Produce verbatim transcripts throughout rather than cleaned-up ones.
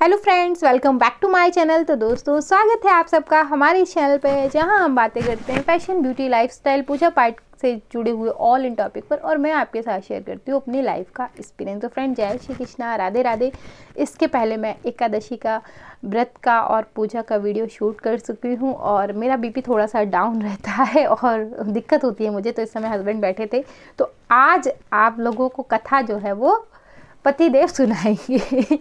Hello friends, welcome back to my channel. तो दोस्तों, स्वागत है आप सबका हमारे इस चैनल पे, जहां हम बातें करते हैं फैशन, ब्यूटी, लाइफस्टाइल, पूजा पाठ से जुड़े हुए ऑल इन टॉपिक पर, और मैं आपके साथ शेयर करती हूँ अपनी लाइफ का एक्सपीरियंस। तो फ्रेंड, जय श्री कृष्णा, राधे राधे। इसके पहले मैं एकादशी का व्रत का और पूजा का वीडियो शूट कर चुकी हूँ, और मेरा बीपी थोड़ा सा डाउन रहता है और दिक्कत होती है मुझे, तो इस समय हस्बैंड बैठे थे। तो आज आप लोगों को कथा जो है वो पतिदेव सुनाएंगे।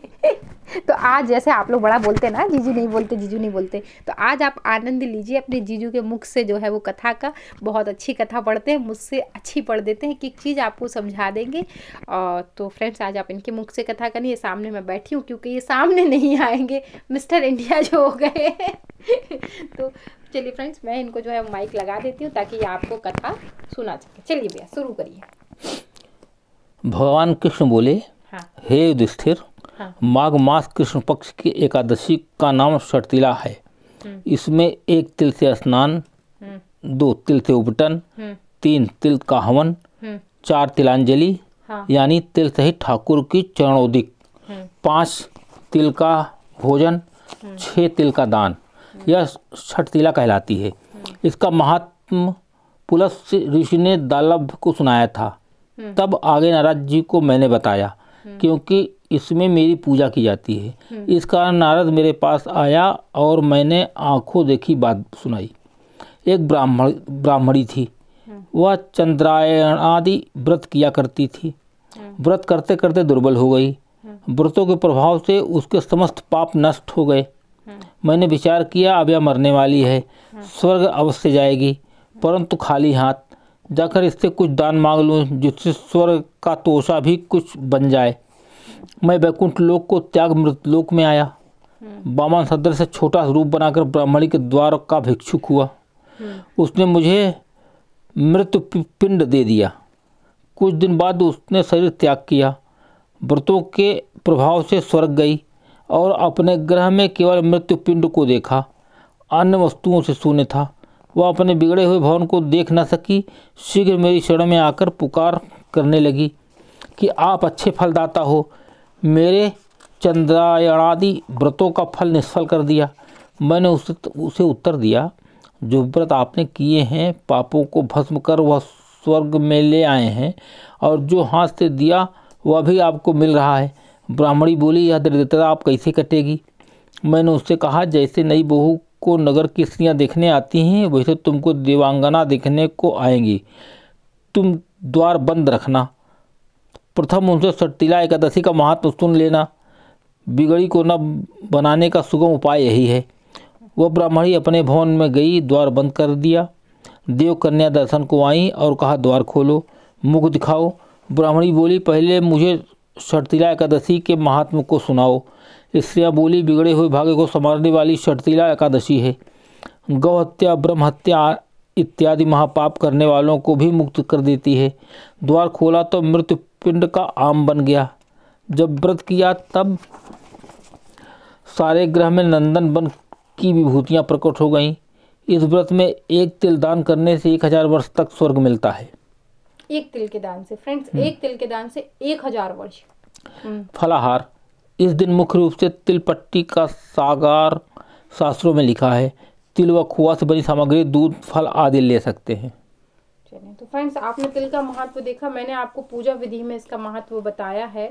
तो आज जैसे आप लोग बड़ा बोलते ना, जीजू नहीं बोलते, जीजू नहीं बोलते, तो आज आप आनंद लीजिए अपने जीजू के मुख से जो है वो कथा का। बहुत अच्छी कथा पढ़ते हैं, मुझसे अच्छी पढ़ देते हैं, कि चीज़ आपको समझा देंगे। और तो फ्रेंड्स, आज आप इनके मुख से कथा करनी। ये सामने मैं बैठी हूँ क्योंकि ये सामने नहीं आएंगे, मिस्टर इंडिया जो हो गए। तो चलिए फ्रेंड्स, मैं इनको जो है माइक लगा देती हूँ ताकि ये आपको कथा सुना सके। चलिए भैया, शुरू करिए। भगवान कृष्ण बोले, हे युधिष्ठिर, हाँ। माघ मास कृष्ण पक्ष की एकादशी का नाम षटतिला है। इसमें एक तिल से स्नान, दो तिल से उपटन, तीन तिल का हवन, चार तिलांजलि, हाँ। यानी तिल सहित ठाकुर की चरणोदिक, पाँच तिल का भोजन, छः तिल का दान, यह षटतिला कहलाती है। इसका महात्म पुलस ऋषि ने दालभ को सुनाया था, तब आगे नारद जी को मैंने बताया, क्योंकि इसमें मेरी पूजा की जाती है। इस कारण नारद मेरे पास आया और मैंने आंखों देखी बात सुनाई। एक ब्राह्मण ब्राह्मणी थी, वह चंद्रायण आदि व्रत किया करती थी। व्रत करते करते दुर्बल हो गई। व्रतों के प्रभाव से उसके समस्त पाप नष्ट हो गए। मैंने विचार किया, अब यह मरने वाली है, स्वर्ग अवश्य जाएगी, परंतु खाली हाथ जाकर इससे कुछ दान मांग लूँ जिससे स्वर्ग का तोषा भी कुछ बन जाए। मैं वैकुंठ लोक को त्याग मृत लोक में आया। वामन सदृश से छोटा रूप बनाकर ब्राह्मणी के द्वार का भिक्षुक हुआ। उसने मुझे मृत पिंड दे दिया। कुछ दिन बाद उसने शरीर त्याग किया, व्रतों के प्रभाव से स्वर्ग गई और अपने ग्रह में केवल मृत्यु पिंड को देखा, अन्य वस्तुओं से शून्य था। वह अपने बिगड़े हुए भवन को देख न सकी, शीघ्र मेरी शरण में आकर पुकार करने लगी कि आप अच्छे फलदाता हो, मेरे चंद्रायणादि व्रतों का फल निष्फल कर दिया। मैंने उस, उसे उत्तर दिया, जो व्रत आपने किए हैं पापों को भस्म कर वह स्वर्ग में ले आए हैं, और जो हाथ से दिया वह भी आपको मिल रहा है। ब्राह्मणी बोली, यह दरिद्रता आप कैसे कटेगी? मैंने उससे कहा, जैसे नई बहू को नगर की स्त्रियाँ देखने आती हैं, वैसे तुमको देवांगना देखने को आएंगी। तुम द्वार बंद रखना। प्रथम उनसे षटतिला एकादशी का महात्म सुन लेना। बिगड़ी को न बनाने का सुगम उपाय यही है। वह ब्राह्मणी अपने भवन में गई, द्वार बंद कर दिया। देव कन्या दर्शन को आई और कहा, द्वार खोलो, मुख दिखाओ। ब्राह्मणी बोली, पहले मुझे षटतिला एकादशी के महात्म को सुनाओ। स्त्रियाँ बोली, बिगड़े हुए भाग्य को संवारने वाली षटतिला एकादशी है। गौ हत्या, ब्रह्म हत्या इत्यादि महापाप करने वालों को भी मुक्त कर देती है। द्वार खोला तो मृत्यु पिंड का आम बन गया। जब व्रत किया तब सारे ग्रह में नंदन वन की विभूतियाँ प्रकट हो गईं। इस व्रत में एक तिल दान करने से एक हज़ार वर्ष तक स्वर्ग मिलता है। एक तिल के दान से फ्रेंड्स, एक तिल के दान से एक हज़ार वर्ष। फलाहार, इस दिन मुख्य रूप से तिल पट्टी का सागार शास्त्रों में लिखा है। तिल व खोआ से बनी सामग्री, दूध, फल आदि ले सकते हैं। तो फ्रेंड्स, आपने तिल का महत्व देखा। मैंने आपको पूजा विधि में इसका महत्व बताया है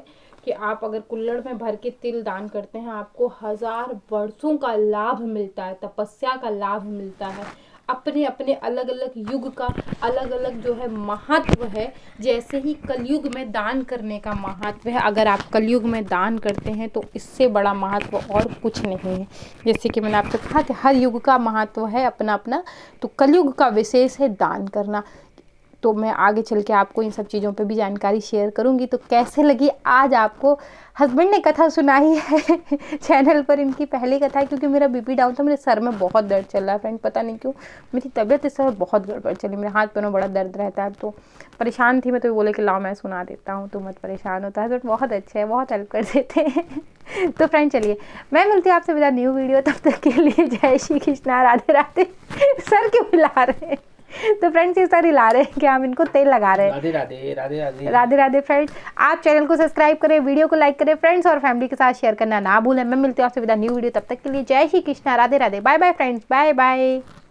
कि आप अगर कुल्लड़ में भर के तिल दान करते हैं, आपको हजार वर्षों का लाभ मिलता है, तपस्या का लाभ मिलता है। अपने अपने अलग अलग युग का अलग अलग जो है महत्व है। जैसे ही कलयुग में दान करने का महत्व है, अगर आप कलयुग में दान करते हैं तो इससे बड़ा महत्व और कुछ नहीं है। जैसे कि मैंने आपसे कहा कि हर युग का महत्व है अपना अपना, तो कलयुग का विशेष है दान करना। तो मैं आगे चल के आपको इन सब चीज़ों पे भी जानकारी शेयर करूंगी। तो कैसे लगी आज आपको? हस्बैंड ने कथा सुनाई है चैनल पर, इनकी पहली कथा है, क्योंकि मेरा बीपी डाउन था, मेरे सर में बहुत दर्द चल रहा है फ्रेंड, पता नहीं क्यों। मेरी तबीयत इस समय बहुत गड़बड़ चली, मेरे हाथ पैरों में बड़ा दर्द रहता है, तो परेशान थी मैं, तो बोले कि लाओ मैं सुना देता हूँ, तो मत परेशान होता है। तो, तो बहुत अच्छे है, बहुत हेल्प कर देते हैं। तो फ्रेंड चलिए, मैं मिलती हूँ आपसे मेरा न्यू वीडियो, तब तक के लिए जय श्री कृष्णा, राधे राधे। सर क्यों हिला रहे हैं? तो फ्रेंड्स ये सारी ला रहे हैं कि हम इनको तेल लगा रहे हैं। राधे राधे राधे राधे राधे राधे फ्रेंड्स, आप चैनल को सब्सक्राइब करें, वीडियो को लाइक करें फ्रेंड्स, और फैमिली के साथ शेयर करना ना भूलें। मैं मिलती हूँ आपसे विद न्यू वीडियो, तब तक के लिए जय Shri Krishna, Radhe Radhe, bye bye friends, bye bye.